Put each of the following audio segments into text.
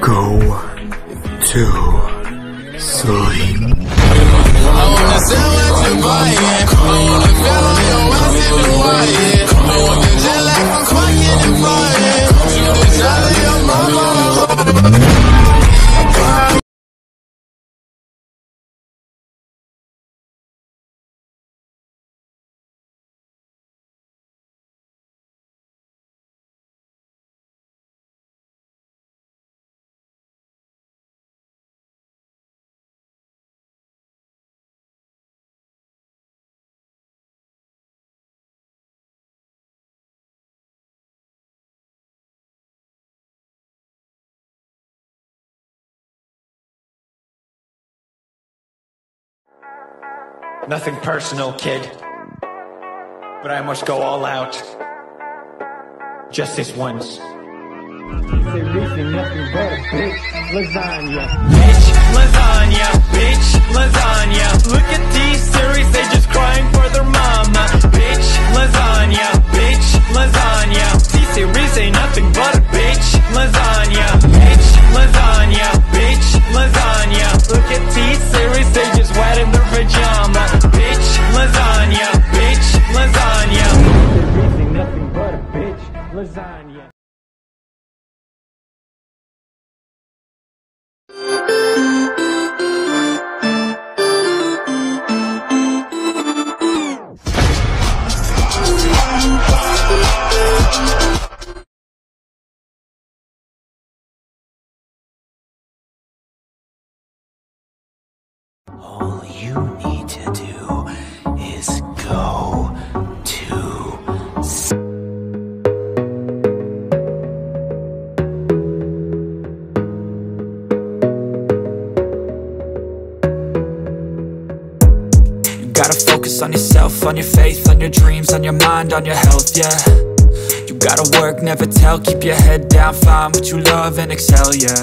Go to sleep. Nothing personal, kid, but I must go all out, just this once. Lasagna, bitch, lasagna, bitch, lasagna. Look at these series, they just crying for their mama. Bitch, lasagna, bitch, lasagna. These series ain't nothing but a bitch, lasagna. Bitch, lasagna, bitch, lasagna. Look at these series, they just wet in their pajama. Bitch, lasagna, bitch, lasagna. There ain't nothing but a bitch, lasagna. All you need to do is go to sleep. You gotta focus on yourself, on your faith, on your dreams, on your mind, on your health, yeah. You gotta work, never tell, keep your head down, find what you love and excel, yeah.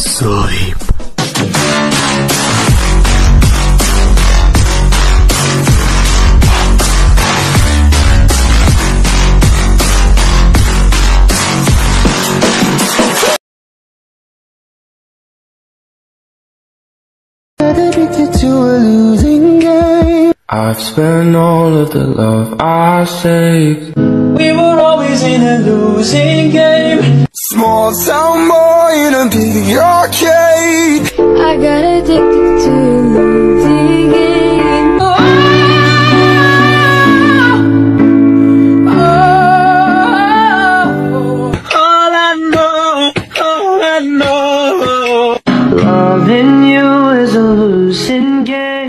sleep. I've spent all of the love I saved. We were always in a losing game. Small town boy in a big arcade. I got addicted to losing game. Oh, oh, oh. All I know, all I know, loving you is a losing game.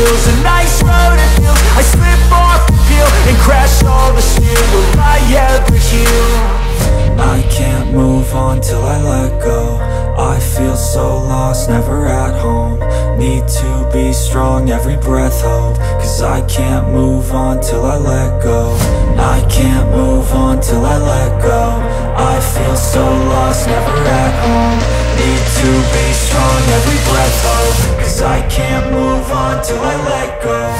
A nice road it feels. I slip off the field and crash all the steel. Will I ever heal? I can't move on till I let go. I feel so lost, never at home. Need to be strong, every breath hold. Cause I can't move on till I let go. I can't move on till I let go. I feel so lost, never at home. Need to be strong, every breath hold. Cause I can't move on till I let go.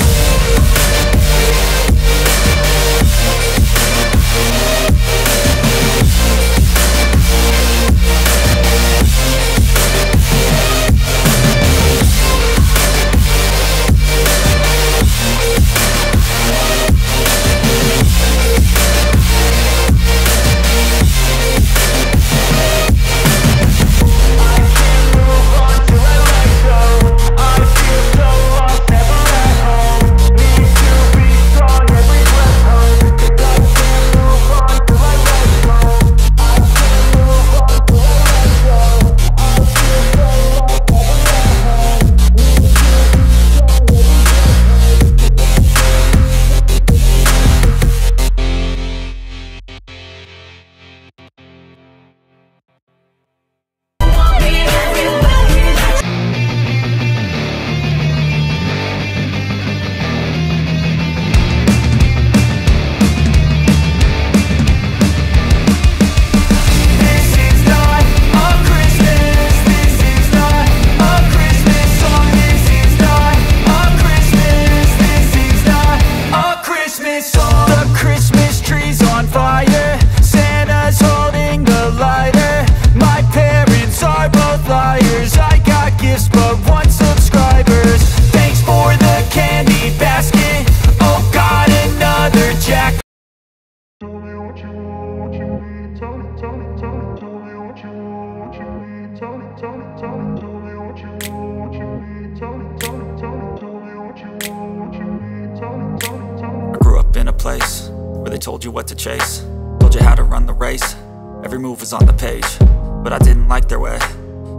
Place where they told you what to chase, told you how to run the race. Every move was on the page, but I didn't like their way.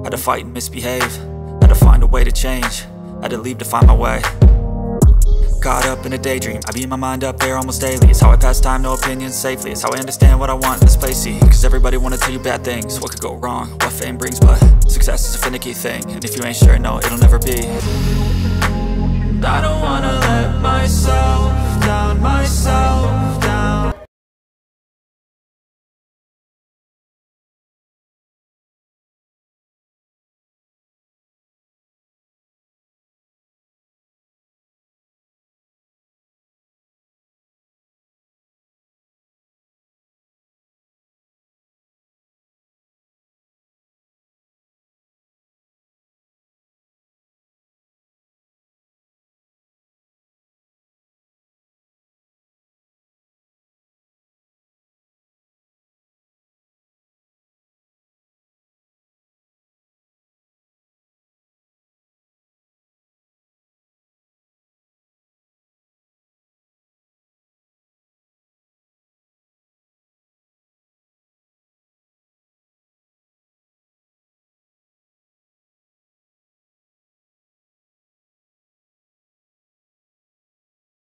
Had to fight and misbehave, had to find a way to change, had to leave to find my way. Caught up in a daydream, I beat my mind up there almost daily. It's how I pass time, no opinions safely. It's how I understand what I want in this place, see. Cause everybody wanna tell you bad things, what could go wrong, what fame brings. But success is a finicky thing, and if you ain't sure, no, it'll never be.